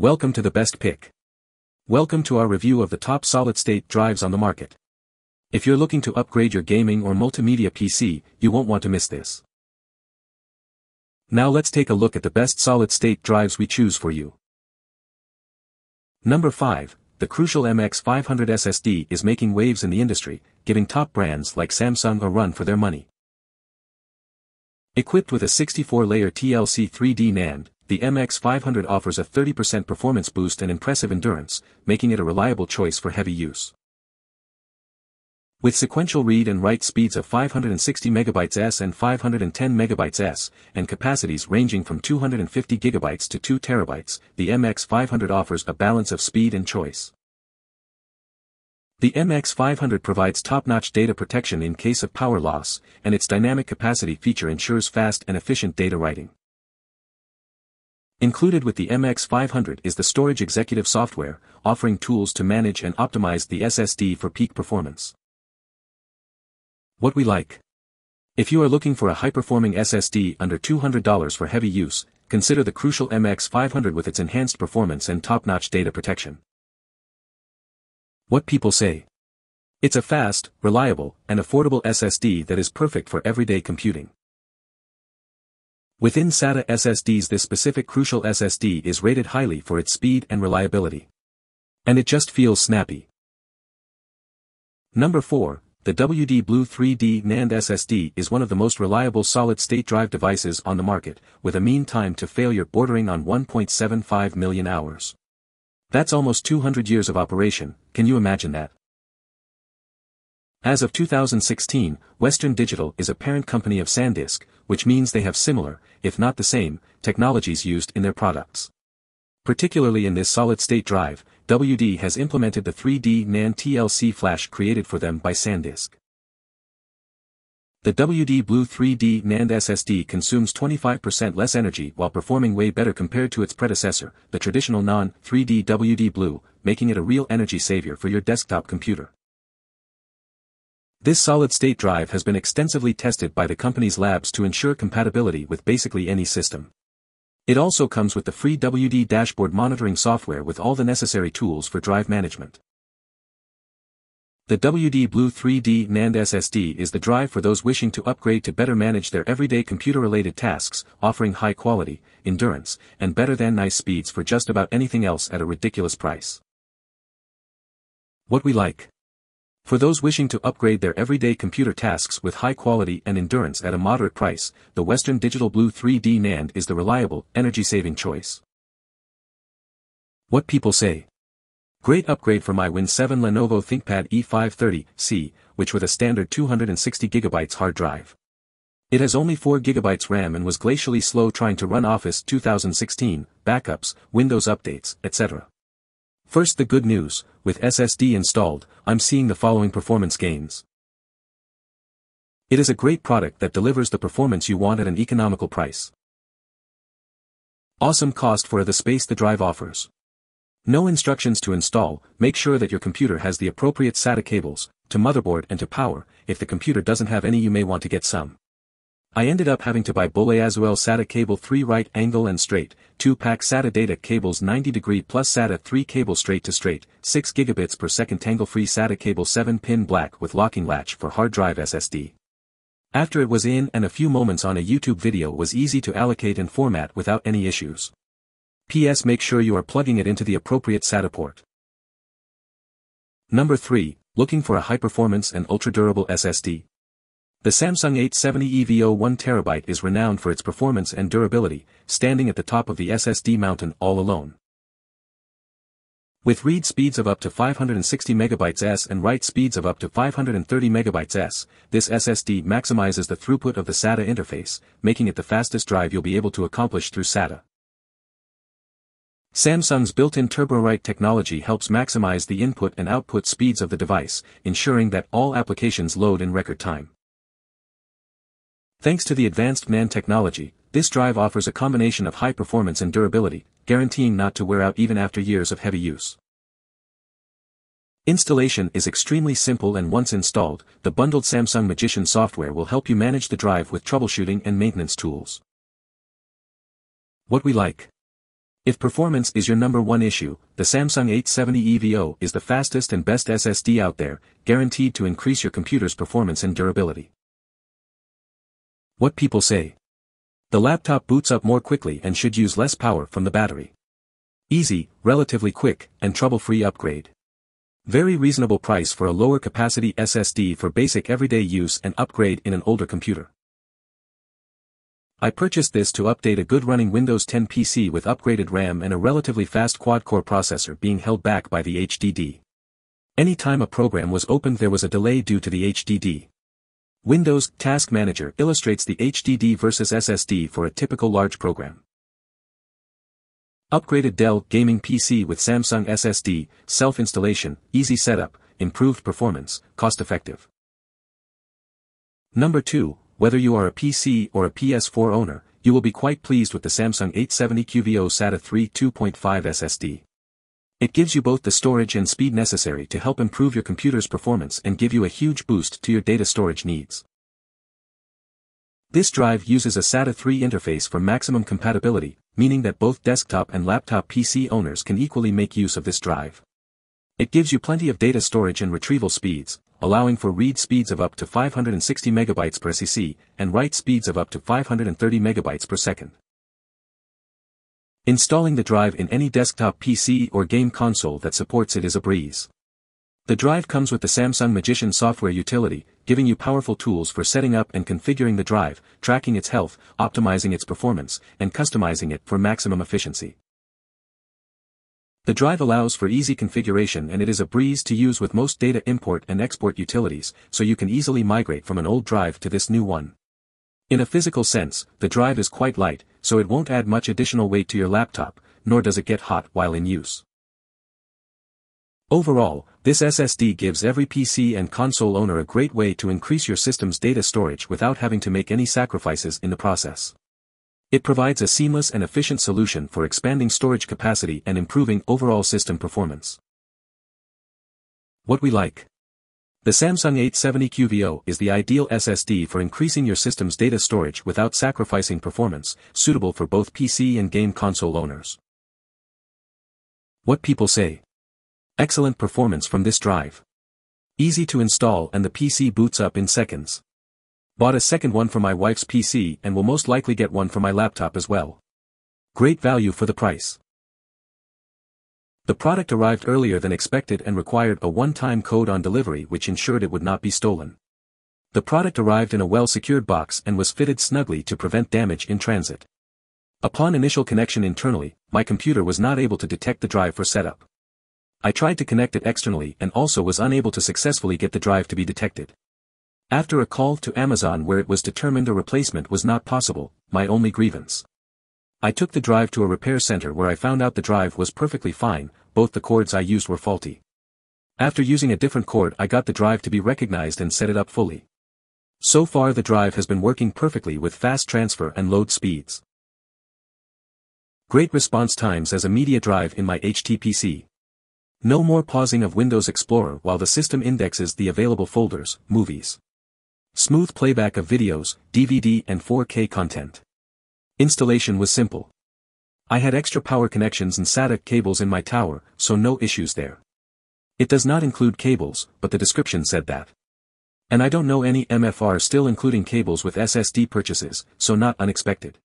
Welcome to the best pick. Welcome to our review of the top solid-state drives on the market. If you're looking to upgrade your gaming or multimedia PC, you won't want to miss this. Now let's take a look at the best solid-state drives we choose for you. Number 5, the Crucial MX500 SSD is making waves in the industry, giving top brands like Samsung a run for their money. Equipped with a 64-layer TLC 3D NAND, the MX500 offers a 30% performance boost and impressive endurance, making it a reliable choice for heavy use. With sequential read and write speeds of 560 MB/s and 510 MB/s, and capacities ranging from 250 GB to 2 TB, the MX500 offers a balance of speed and choice. The MX500 provides top-notch data protection in case of power loss, and its dynamic capacity feature ensures fast and efficient data writing. Included with the MX500 is the Storage Executive software, offering tools to manage and optimize the SSD for peak performance. What we like. If you are looking for a high-performing SSD under $200 for heavy use, consider the Crucial MX500 with its enhanced performance and top-notch data protection. What people say. It's a fast, reliable, and affordable SSD that is perfect for everyday computing. Within SATA SSDs, this specific Crucial SSD is rated highly for its speed and reliability. And it just feels snappy. Number 4, the WD Blue 3D NAND SSD is one of the most reliable solid-state drive devices on the market, with a mean time to failure bordering on 1.75 million hours. That's almost 200 years of operation, can you imagine that? As of 2016, Western Digital is a parent company of SanDisk, which means they have similar, if not the same, technologies used in their products. Particularly in this solid-state drive, WD has implemented the 3D NAND TLC flash created for them by SanDisk. The WD Blue 3D NAND SSD consumes 25% less energy while performing way better compared to its predecessor, the traditional non-3D WD Blue, making it a real energy saver for your desktop computer. This solid-state drive has been extensively tested by the company's labs to ensure compatibility with basically any system. It also comes with the free WD dashboard monitoring software with all the necessary tools for drive management. The WD Blue 3D NAND SSD is the drive for those wishing to upgrade to better manage their everyday computer-related tasks, offering high quality, endurance, and better-than-nice speeds for just about anything else at a ridiculous price. What we like. For those wishing to upgrade their everyday computer tasks with high quality and endurance at a moderate price, the Western Digital Blue 3D NAND is the reliable, energy-saving choice. What people say. Great upgrade for my Win 7 Lenovo ThinkPad E530C, which with a standard 260 GB hard drive. It has only 4 GB RAM and was glacially slow trying to run Office 2016, backups, Windows updates, etc. First, the good news, with SSD installed, I'm seeing the following performance gains. It is a great product that delivers the performance you want at an economical price. Awesome cost for the space the drive offers. No instructions to install, make sure that your computer has the appropriate SATA cables, to motherboard and to power, if the computer doesn't have any you may want to get some. I ended up having to buy Boleazuel SATA cable 3 right angle and straight, 2-pack SATA data cables 90° plus SATA 3 cable straight to straight, 6 Gbps tangle-free SATA cable 7-pin black with locking latch for hard drive SSD. After it was in and a few moments on a YouTube video was easy to allocate and format without any issues. P.S. Make sure you are plugging it into the appropriate SATA port. Number 3, looking for a high-performance and ultra-durable SSD? The Samsung 870 EVO 1TB is renowned for its performance and durability, standing at the top of the SSD mountain all alone. With read speeds of up to 560 MB/s and write speeds of up to 530 MB/s, this SSD maximizes the throughput of the SATA interface, making it the fastest drive you'll be able to accomplish through SATA. Samsung's built-in TurboWrite technology helps maximize the input and output speeds of the device, ensuring that all applications load in record time. Thanks to the advanced NAND technology, this drive offers a combination of high performance and durability, guaranteeing not to wear out even after years of heavy use. Installation is extremely simple, and once installed, the bundled Samsung Magician software will help you manage the drive with troubleshooting and maintenance tools. What we like. If performance is your number one issue, the Samsung 870 EVO is the fastest and best SSD out there, guaranteed to increase your computer's performance and durability. What people say. The laptop boots up more quickly and should use less power from the battery. Easy, relatively quick, and trouble-free upgrade. Very reasonable price for a lower capacity SSD for basic everyday use and upgrade in an older computer. I purchased this to update a good running Windows 10 PC with upgraded RAM and a relatively fast quad-core processor being held back by the HDD. Any time a program was opened there was a delay due to the HDD. Windows Task Manager illustrates the HDD versus SSD for a typical large program. Upgraded Dell gaming PC with Samsung SSD, self-installation, easy setup, improved performance, cost-effective. Number 2. Whether you are a PC or a PS4 owner, you will be quite pleased with the Samsung 870 QVO SATA 3 2.5 SSD. It gives you both the storage and speed necessary to help improve your computer's performance and give you a huge boost to your data storage needs. This drive uses a SATA 3 interface for maximum compatibility, meaning that both desktop and laptop PC owners can equally make use of this drive. It gives you plenty of data storage and retrieval speeds, allowing for read speeds of up to 560 MB per second, and write speeds of up to 530 MB per second. Installing the drive in any desktop PC or game console that supports it is a breeze. The drive comes with the Samsung Magician software utility, giving you powerful tools for setting up and configuring the drive, tracking its health, optimizing its performance, and customizing it for maximum efficiency. The drive allows for easy configuration and it is a breeze to use with most data import and export utilities, so you can easily migrate from an old drive to this new one. In a physical sense, the drive is quite light, so it won't add much additional weight to your laptop, nor does it get hot while in use. Overall, this SSD gives every PC and console owner a great way to increase your system's data storage without having to make any sacrifices in the process. It provides a seamless and efficient solution for expanding storage capacity and improving overall system performance. What we like. The Samsung 870 QVO is the ideal SSD for increasing your system's data storage without sacrificing performance, suitable for both PC and game console owners. What people say. Excellent performance from this drive. Easy to install and the PC boots up in seconds. Bought a second one for my wife's PC and will most likely get one for my laptop as well. Great value for the price. The product arrived earlier than expected and required a one-time code on delivery which ensured it would not be stolen. The product arrived in a well-secured box and was fitted snugly to prevent damage in transit. Upon initial connection internally, my computer was not able to detect the drive for setup. I tried to connect it externally and also was unable to successfully get the drive to be detected. After a call to Amazon where it was determined a replacement was not possible, my only grievance. I took the drive to a repair center where I found out the drive was perfectly fine, both the cords I used were faulty. After using a different cord I got the drive to be recognized and set it up fully. So far the drive has been working perfectly with fast transfer and load speeds. Great response times as a media drive in my HTPC. No more pausing of Windows Explorer while the system indexes the available folders, movies. Smooth playback of videos, DVD and 4K content. Installation was simple. I had extra power connections and SATA cables in my tower, so no issues there. It does not include cables, but the description said that. And I don't know any MFR still including cables with SSD purchases, so not unexpected.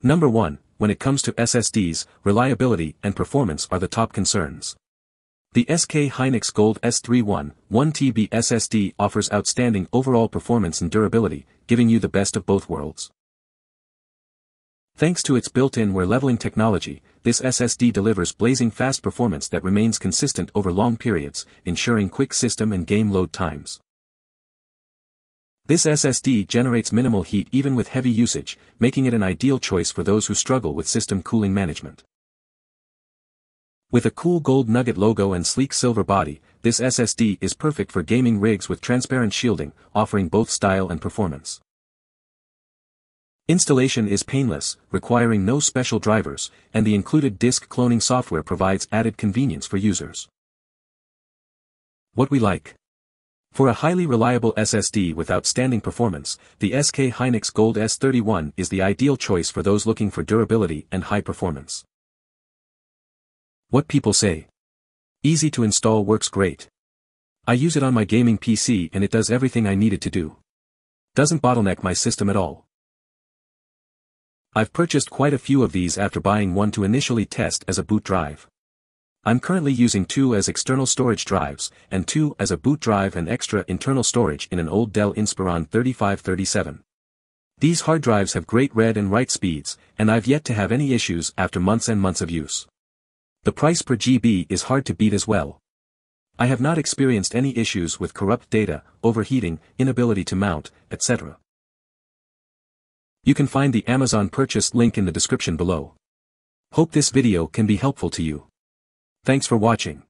Number 1, when it comes to SSDs, reliability and performance are the top concerns. The SK Hynix Gold S31, 1TB SSD offers outstanding overall performance and durability, giving you the best of both worlds. Thanks to its built-in wear leveling technology, this SSD delivers blazing fast performance that remains consistent over long periods, ensuring quick system and game load times. This SSD generates minimal heat even with heavy usage, making it an ideal choice for those who struggle with system cooling management. With a cool gold nugget logo and sleek silver body, this SSD is perfect for gaming rigs with transparent shielding, offering both style and performance. Installation is painless, requiring no special drivers, and the included disk cloning software provides added convenience for users. What we like. For a highly reliable SSD with outstanding performance, the SK Hynix Gold S31 is the ideal choice for those looking for durability and high performance. What people say. Easy to install, works great. I use it on my gaming PC and it does everything I needed to do. Doesn't bottleneck my system at all. I've purchased quite a few of these after buying one to initially test as a boot drive. I'm currently using two as external storage drives, and two as a boot drive and extra internal storage in an old Dell Inspiron 3537. These hard drives have great read and write speeds, and I've yet to have any issues after months and months of use. The price per GB is hard to beat as well. I have not experienced any issues with corrupt data, overheating, inability to mount, etc. You can find the Amazon purchase link in the description below. Hope this video can be helpful to you. Thanks for watching.